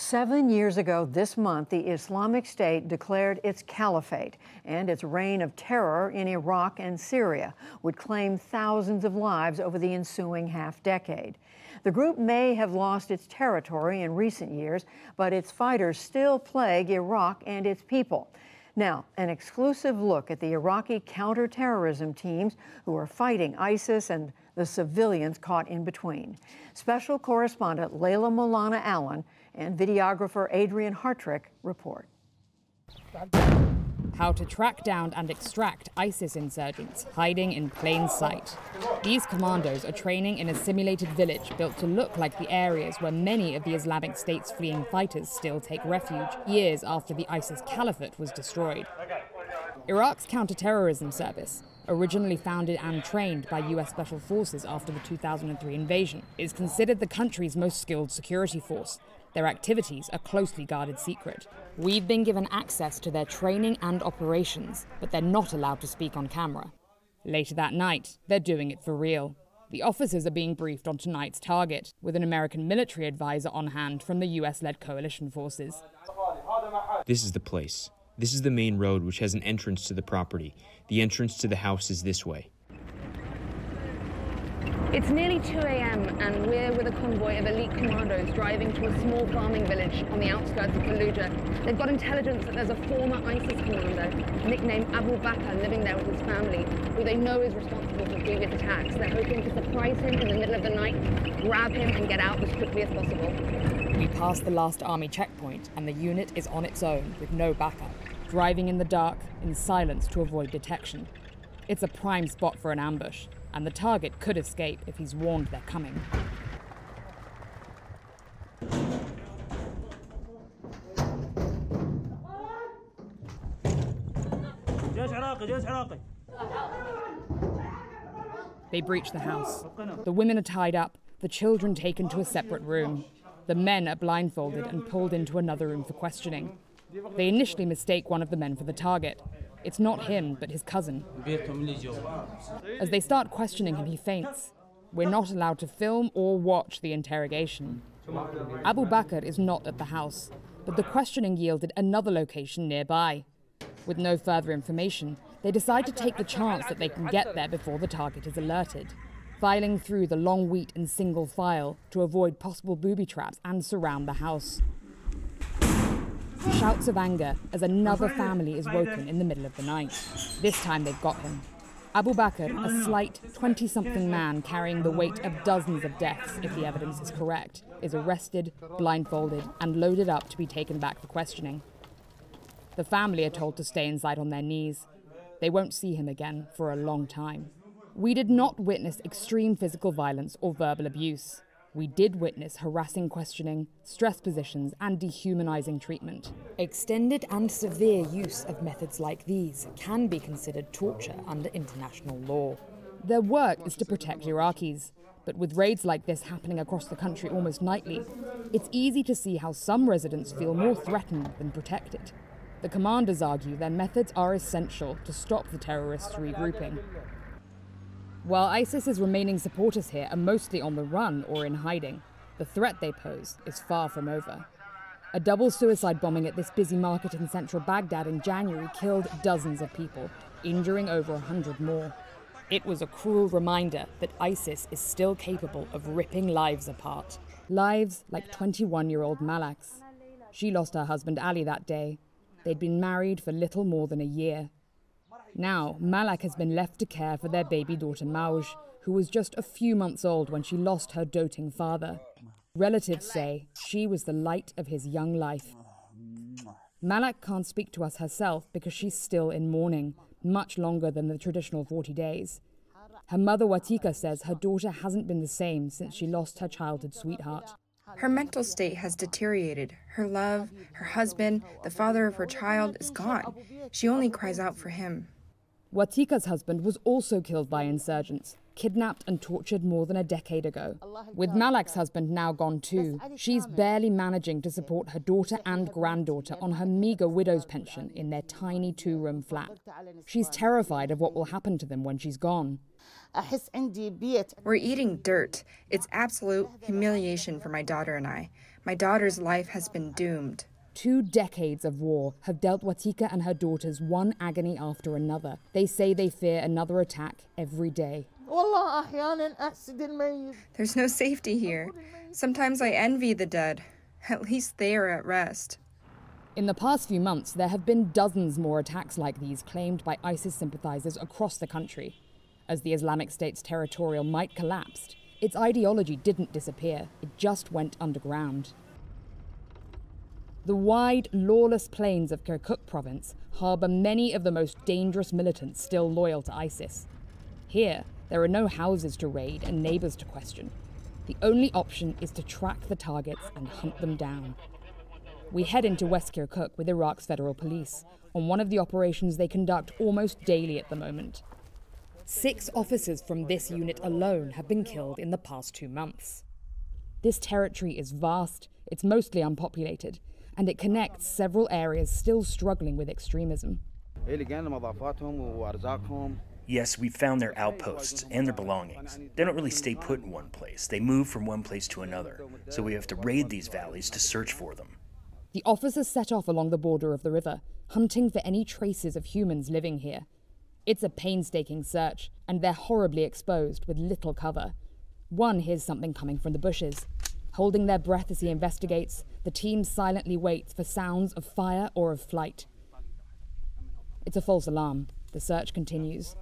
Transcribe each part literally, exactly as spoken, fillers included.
Seven years ago this month, the Islamic State declared its caliphate, and its reign of terror in Iraq and Syria would claim thousands of lives over the ensuing half-decade. The group may have lost its territory in recent years, but its fighters still plague Iraq and its people. Now, an exclusive look at the Iraqi counterterrorism teams who are fighting ISIS and the civilians caught in between. Special correspondent Leila Molana-Allen and videographer Adrian Hartrick report. How to track down and extract ISIS insurgents hiding in plain sight. These commandos are training in a simulated village built to look like the areas where many of the Islamic State's fleeing fighters still take refuge, years after the ISIS caliphate was destroyed. Iraq's counterterrorism service, originally founded and trained by U S Special Forces after the two thousand three invasion, is considered the country's most skilled security force. Their activities are closely guarded secret. We've been given access to their training and operations, but they're not allowed to speak on camera. Later that night, they're doing it for real. The officers are being briefed on tonight's target, with an American military advisor on hand from the U S-led coalition forces. This is the place. This is the main road, which has an entrance to the property. The entrance to the house is this way. It's nearly two A M and we're with a convoy of elite commandos driving to a small farming village on the outskirts of Fallujah. They've got intelligence that there's a former ISIS commander, nicknamed Abu Bakr, living there with his family, who they know is responsible for previous attacks. They're hoping to surprise him in the middle of the night, grab him and get out as quickly as possible. We passed the last army checkpoint and the unit is on its own with no backup, driving in the dark, in silence to avoid detection. It's a prime spot for an ambush, and the target could escape if he's warned they're coming. They breach the house. The women are tied up, the children taken to a separate room. The men are blindfolded and pulled into another room for questioning. They initially mistake one of the men for the target. It's not him, but his cousin. As they start questioning him, he faints. We're not allowed to film or watch the interrogation. Abu Bakr is not at the house, but the questioning yielded another location nearby. With no further information, they decide to take the chance that they can get there before the target is alerted, filing through the long wheat in single file to avoid possible booby traps and surround the house. Shouts of anger as another family is woken in the middle of the night. This time they've got him. Abu Bakr, a slight twenty-something man carrying the weight of dozens of deaths, if the evidence is correct, is arrested, blindfolded and loaded up to be taken back for questioning. The family are told to stay inside on their knees. They won't see him again for a long time. We did not witness extreme physical violence or verbal abuse. We did witness harassing questioning, stress positions and dehumanizing treatment. Extended and severe use of methods like these can be considered torture under international law. Their work is to protect Iraqis, but with raids like this happening across the country almost nightly, it's easy to see how some residents feel more threatened than protected. The commanders argue their methods are essential to stop the terrorists regrouping. While ISIS's remaining supporters here are mostly on the run or in hiding, the threat they pose is far from over. A double suicide bombing at this busy market in central Baghdad in January killed dozens of people, injuring over a hundred more. It was a cruel reminder that ISIS is still capable of ripping lives apart. Lives like twenty-one-year-old Malak's. She lost her husband Ali that day. They'd been married for little more than a year. Now, Malak has been left to care for their baby daughter Mauj, who was just a few months old when she lost her doting father. Relatives say she was the light of his young life. Malak can't speak to us herself because she's still in mourning, much longer than the traditional forty days. Her mother Watika says her daughter hasn't been the same since she lost her childhood sweetheart. Her mental state has deteriorated. Her love, her husband, the father of her child is gone. She only cries out for him. Watika's husband was also killed by insurgents, kidnapped and tortured more than a decade ago. With Malak's husband now gone too, she's barely managing to support her daughter and granddaughter on her meager widow's pension in their tiny two-room flat. She's terrified of what will happen to them when she's gone. We're eating dirt. It's absolute humiliation for my daughter and I. My daughter's life has been doomed. Two decades of war have dealt Watika and her daughters one agony after another. They say they fear another attack every day. There's no safety here. Sometimes I envy the dead. At least they are at rest. In the past few months, there have been dozens more attacks like these claimed by ISIS sympathizers across the country. As the Islamic State's territorial might collapsed, its ideology didn't disappear. It just went underground. The wide, lawless plains of Kirkuk province harbor many of the most dangerous militants still loyal to ISIS. Here, there are no houses to raid and neighbors to question. The only option is to track the targets and hunt them down. We head into West Kirkuk with Iraq's federal police on one of the operations they conduct almost daily at the moment. Six officers from this unit alone have been killed in the past two months. This territory is vast, it's mostly unpopulated, and it connects several areas still struggling with extremism. Yes, we've found their outposts and their belongings. They don't really stay put in one place. They move from one place to another, so we have to raid these valleys to search for them. The officers set off along the border of the river, hunting for any traces of humans living here. It's a painstaking search, and they're horribly exposed with little cover. One hears something coming from the bushes. Holding their breath as he investigates, the team silently waits for sounds of fire or of flight. It's a false alarm. The search continues.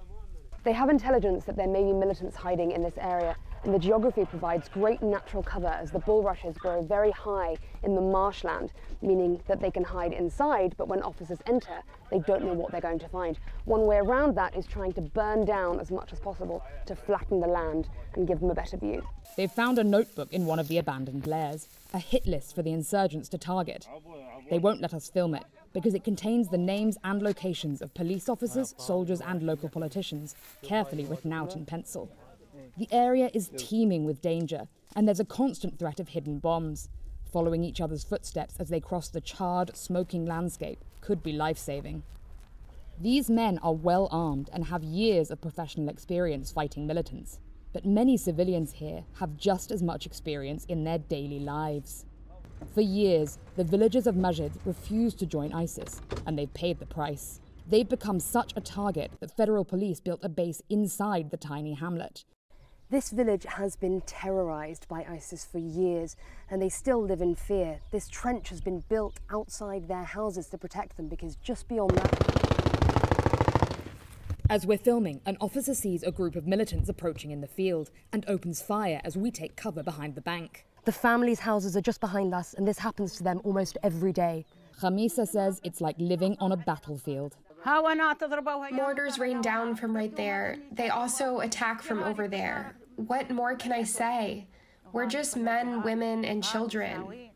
They have intelligence that there may be militants hiding in this area, and the geography provides great natural cover as the bulrushes grow very high in the marshland, meaning that they can hide inside, but when officers enter, they don't know what they're going to find. One way around that is trying to burn down as much as possible to flatten the land and give them a better view. They've found a notebook in one of the abandoned lairs, a hit list for the insurgents to target. They won't let us film it, because it contains the names and locations of police officers, soldiers and local politicians, carefully written out in pencil. The area is teeming with danger, and there's a constant threat of hidden bombs. Following each other's footsteps as they cross the charred, smoking landscape could be life-saving. These men are well armed and have years of professional experience fighting militants, but many civilians here have just as much experience in their daily lives. For years, the villagers of Majid refused to join ISIS, and they've paid the price. They've become such a target that federal police built a base inside the tiny hamlet. This village has been terrorized by ISIS for years, and they still live in fear. This trench has been built outside their houses to protect them, because just beyond that... As we're filming, an officer sees a group of militants approaching in the field and opens fire as we take cover behind the bank. The families' houses are just behind us, and this happens to them almost every day. Hamisa says it's like living on a battlefield. Mortars rain down from right there. They also attack from over there. What more can I say? We're just men, women, and children.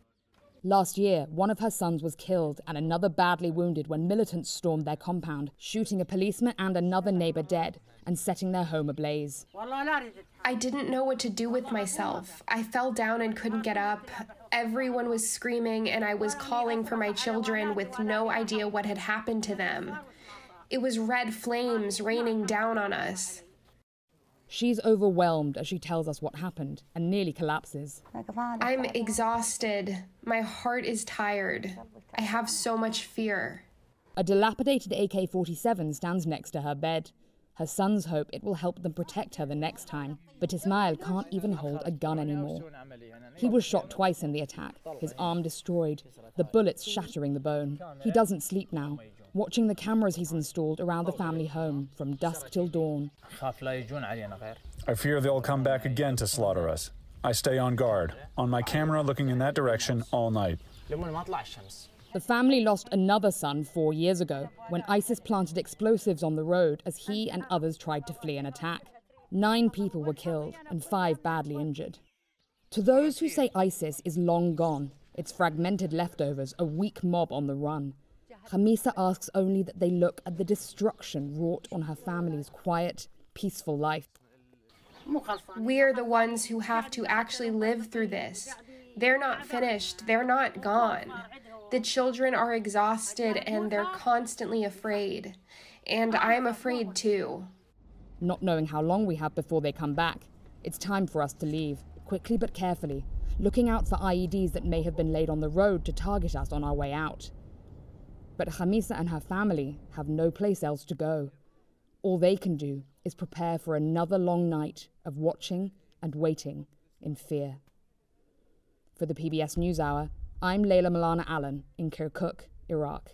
Last year, one of her sons was killed and another badly wounded when militants stormed their compound, shooting a policeman and another neighbor dead and setting their home ablaze. I didn't know what to do with myself. I fell down and couldn't get up. Everyone was screaming and I was calling for my children with no idea what had happened to them. It was red flames raining down on us. She's overwhelmed as she tells us what happened and nearly collapses. I'm exhausted. My heart is tired. I have so much fear. A dilapidated A K forty-seven stands next to her bed. Her sons hope it will help them protect her the next time, but Ismail can't even hold a gun anymore. He was shot twice in the attack, his arm destroyed, the bullets shattering the bone. He doesn't sleep now, watching the cameras he's installed around the family home from dusk till dawn. I fear they'll come back again to slaughter us. I stay on guard, on my camera looking in that direction all night. The family lost another son four years ago when ISIS planted explosives on the road as he and others tried to flee an attack. Nine people were killed and five badly injured. To those who say ISIS is long gone, its fragmented leftovers, a weak mob on the run, Hamisa asks only that they look at the destruction wrought on her family's quiet, peaceful life. We're the ones who have to actually live through this. They're not finished. They're not gone. The children are exhausted and they're constantly afraid. And I'm afraid too. Not knowing how long we have before they come back, it's time for us to leave, quickly but carefully, looking out for I E Ds that may have been laid on the road to target us on our way out. But Hamisa and her family have no place else to go. All they can do is prepare for another long night of watching and waiting in fear. For the P B S NewsHour, I'm Leila Molana-Allen in Kirkuk, Iraq.